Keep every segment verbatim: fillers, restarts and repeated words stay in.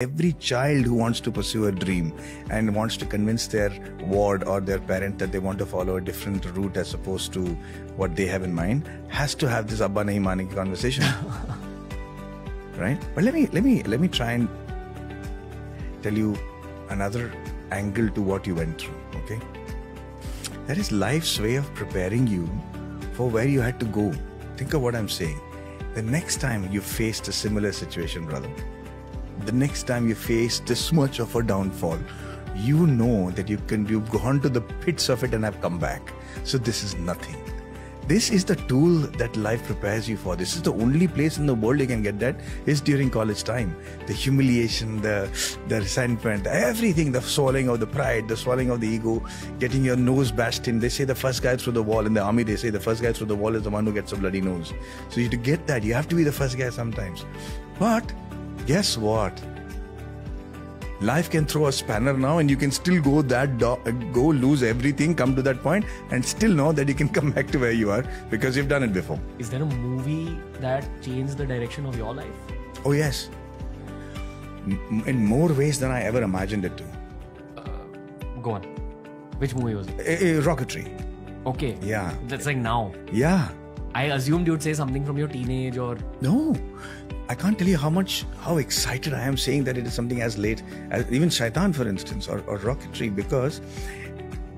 Every child who wants to pursue a dream and wants to convince their ward or their parent that they want to follow a different route as opposed to what they have in mind has to have this Abba nahi manenge conversation. Right? But let me let me let me try and tell you another angle to what you went through, okay? That is life's way of preparing you for where you had to go. Think of what I'm saying. The next time you faced a similar situation, brother, the next time you face this much of a downfall, you know that you can, you've gone to the pits of it and have come back. So this is nothing. This is the tool that life prepares you for. This is the only place in the world you can get that is during college time. The humiliation, the, the resentment, everything, the swallowing of the pride, the swallowing of the ego, getting your nose bashed in. They say the first guy through the wall. In the army, they say the first guy through the wall is the one who gets a bloody nose. So you, to get that, you have to be the first guy sometimes. But guess what? Life can throw a spanner now and you can still go that go lose everything, come to that point and still know that you can come back to where you are because you've done it before. Is there a movie that changed the direction of your life? Oh yes. In more ways than I ever imagined it to. Uh, go on. Which movie was it? Uh, Rocketry. Okay. Yeah. That's like now. Yeah. I assumed you'd say something from your teenage or... No. I can't tell you how much, how excited I am saying that it is something as late as even Shaitan, for instance, or, or Rocketry, because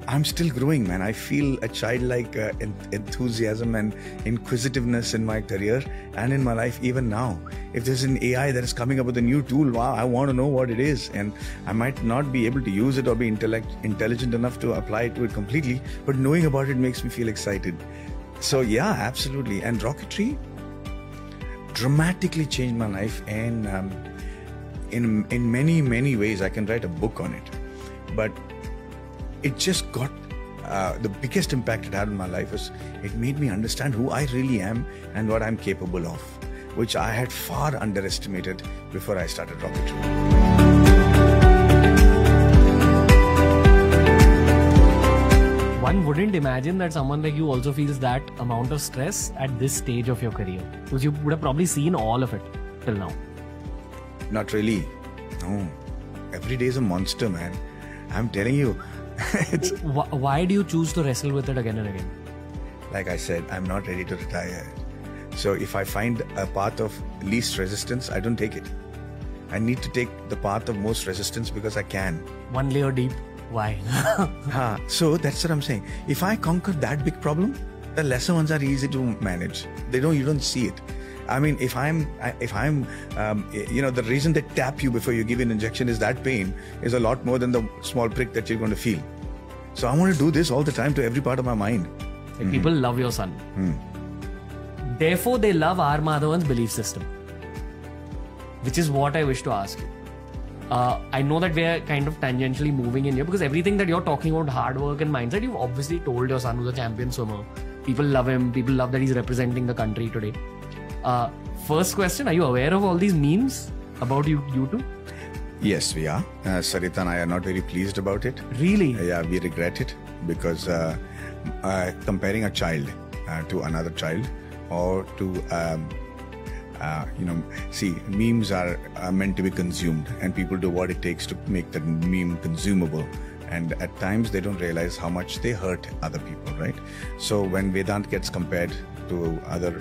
I'm still growing, man. I feel a childlike uh, enthusiasm and inquisitiveness in my career and in my life even now. If there's an A I that is coming up with a new tool, wow, I want to know what it is. And I might not be able to use it or be intellect, intelligent enough to apply to it completely, but knowing about it makes me feel excited. So yeah, absolutely. And Rocketry dramatically changed my life, and um, in in many many ways I can write a book on it, but it just got uh, the biggest impact it had on my life was it made me understand who I really am and what I'm capable of, which I had far underestimated before I started Rocketry. One wouldn't imagine that someone like you also feels that amount of stress at this stage of your career, because you would have probably seen all of it till now. Not really. No. Every day is a monster, man. I'm telling you. It's... Why do you choose to wrestle with it again and again? Like I said, I'm not ready to retire. So if I find a path of least resistance, I don't take it. I need to take the path of most resistance because I can. One layer deep. Why? Huh. So that's what I'm saying. If I conquer that big problem, the lesser ones are easy to manage. They don't, you don't see it. I mean, if I'm, if I'm, um, you know, the reason they tap you before you give an injection is that pain is a lot more than the small prick that you're going to feel. So I want to do this all the time to every part of my mind. Like mm. People love your son. Mm. Therefore, they love R. Madhavan's belief system, which is what I wish to ask you. Uh, I know that we're kind of tangentially moving in here because everything that you're talking about, hard work and mindset, you've obviously told your son who's a champion swimmer. People love him. People love that he's representing the country today. Uh, first question, are you aware of all these memes about you, you two? Yes, we are. Uh, Sarita and I are not very pleased about it. Really? Uh, yeah, we regret it because uh, uh, comparing a child uh, to another child or to... Um, Uh, you know, see, memes are, are meant to be consumed and people do what it takes to make that meme consumable. And at times they don't realize how much they hurt other people, right? So when Vedant gets compared to other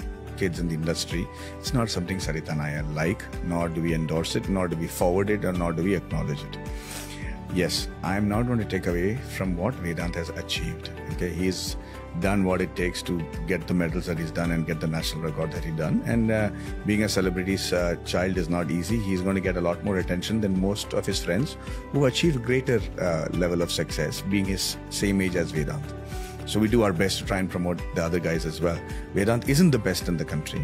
kids in the industry, it's not something Sarita and I like, nor do we endorse it, nor do we forward it, or nor do we acknowledge it. Yes, I'm not going to take away from what Vedant has achieved. Okay, he's done what it takes to get the medals that he's done and get the national record that he's done. And uh, being a celebrity's uh, child is not easy. He's going to get a lot more attention than most of his friends who achieved greater uh, level of success, being his same age as Vedant. So we do our best to try and promote the other guys as well. Vedant isn't the best in the country,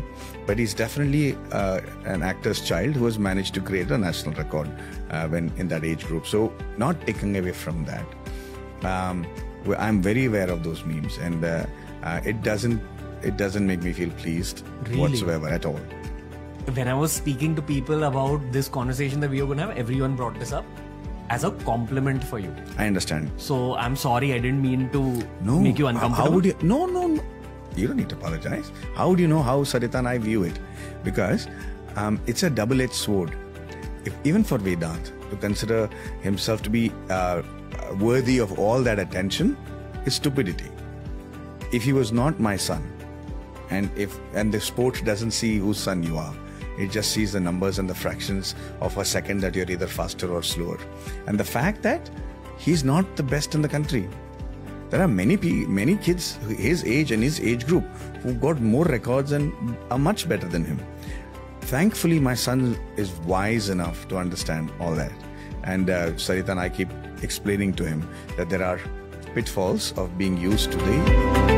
but he's definitely uh, an actor's child who has managed to create a national record uh, when in that age group. So not taking away from that. Um, I'm very aware of those memes, and uh, uh, it doesn't it doesn't make me feel pleased really? whatsoever at all. When I was speaking to people about this conversation that we were going to have, everyone brought this up as a compliment for you. I understand. So I'm sorry, I didn't mean to no, make you uncomfortable. How would you? No, no, no. You don't need to apologize. How do you know how Sarita and I view it? Because um, it's a double-edged sword. if, even for Vedant, to consider himself to be uh, worthy of all that attention is stupidity. If he was not my son, and if and the sport doesn't see whose son you are, it just sees the numbers and the fractions of a second that you're either faster or slower. And the fact that he's not the best in the country. There are many many kids his age and his age group who've got more records and are much better than him. Thankfully, my son is wise enough to understand all that. And uh, Sarita and I keep explaining to him that there are pitfalls of being used to the...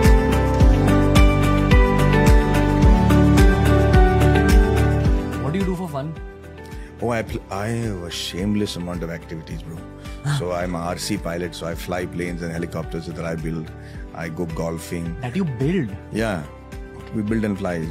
Fun. Oh, I, I have a shameless amount of activities, bro. So I'm an R C pilot, so I fly planes and helicopters that I build. I go golfing. That you build? Yeah. We build and fly.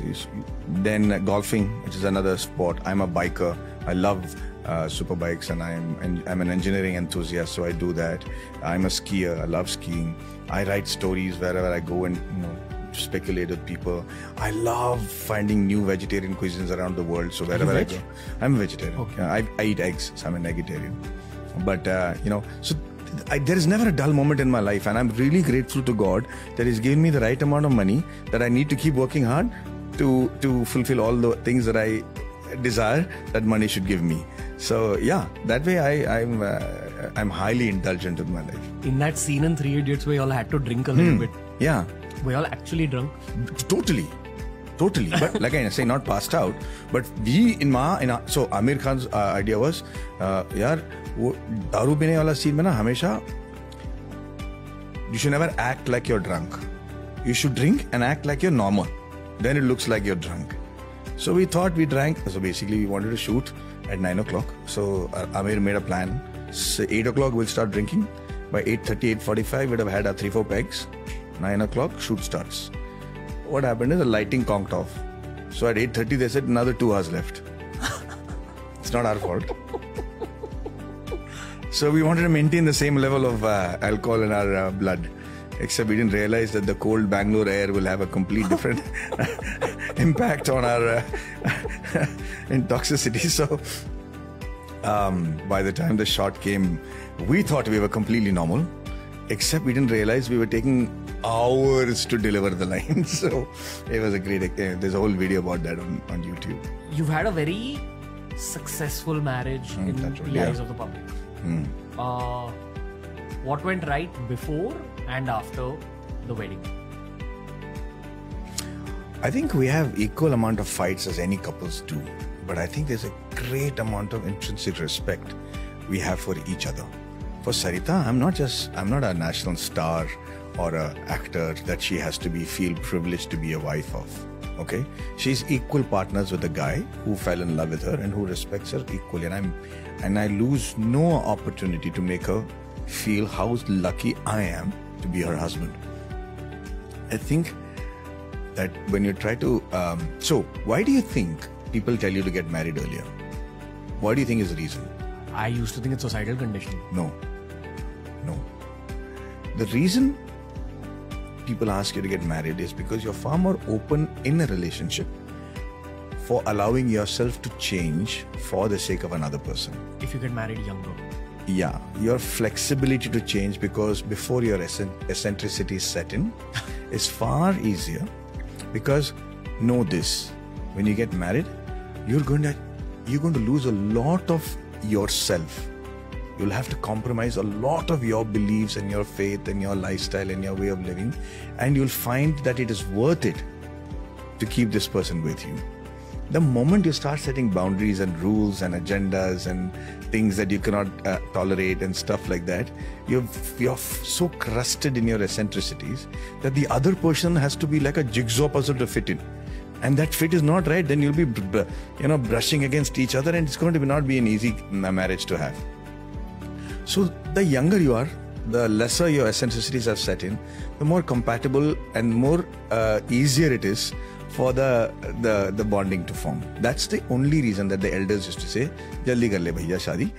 Then uh, golfing, which is another sport. I'm a biker. I love uh, super bikes, and I'm, and I'm an engineering enthusiast, so I do that. I'm a skier. I love skiing. I write stories wherever I go and, you know, speculate with people. I love finding new vegetarian cuisines around the world. So wherever I go, I'm a vegetarian. Okay. I, I eat eggs, so I'm a vegetarian. But uh, you know, so I, there is never a dull moment in my life, and I'm really grateful to God that He's given me the right amount of money that I need to keep working hard to to fulfill all the things that I desire that money should give me. So yeah, that way I I'm uh, I'm highly indulgent with my life. In that scene in Three Idiots where y'all had to drink a little hmm. bit. Yeah. We all actually drunk. Totally, totally. But like I say, not passed out. But we in Ma, in our, so Amir Khan's uh, idea was, uh, yaar, wo daru pine wala scene mein na, hamesha, you should never act like you're drunk. You should drink and act like you're normal. Then it looks like you're drunk. So we thought we drank. So basically, we wanted to shoot at nine o'clock. So uh, Amir made a plan. So eight o'clock we'll start drinking. By eight thirty, eight forty-five we'd have had our three, four pegs. nine o'clock, shoot starts. What happened is the lighting conked off. So at eight thirty, they said another two hours left. It's not our fault. So we wanted to maintain the same level of uh, alcohol in our uh, blood. Except we didn't realize that the cold Bangalore air will have a complete different impact on our uh, intoxicity. So um, by the time the shot came, we thought we were completely normal. Except we didn't realize we were taking hours to deliver the line. So it was a great... Uh, there's a whole video about that on, on YouTube. You've had a very successful marriage mm, in the yeah. eyes of the public. Mm. Uh, what went right before and after the wedding? I think we have equal amount of fights as any couples do. But I think there's a great amount of intrinsic respect we have for each other. For Sarita, I'm not just, I'm not a national star or an actor that she has to be, feel privileged to be a wife of, okay? She's equal partners with a guy who fell in love with her and who respects her equally. And I'm, and I lose no opportunity to make her feel how lucky I am to be her husband. I think that when you try to, um, so why do you think people tell you to get married earlier? What do you think is the reason? I used to think it's societal conditioning. No. No. The reason people ask you to get married is because you're far more open in a relationship for allowing yourself to change for the sake of another person. If you get married younger. Yeah. Your flexibility to change, because before your eccentricity is set in, is far easier. Because know this, when you get married, you're going to, you're going to lose a lot of yourself. You'll have to compromise a lot of your beliefs and your faith and your lifestyle and your way of living, and you'll find that it is worth it to keep this person with you. The moment you start setting boundaries and rules and agendas and things that you cannot uh, tolerate and stuff like that, you're, you're so crusted in your eccentricities that the other person has to be like a jigsaw puzzle to fit in. And that fit is not right, then you'll be, you know, brushing against each other, and it's going to be not be an easy marriage to have. So the younger you are, the lesser your eccentricities have set in, the more compatible and more uh, easier it is for the, the the bonding to form. That's the only reason that the elders used to say, "Jaldi kar le bhaiya shaadi."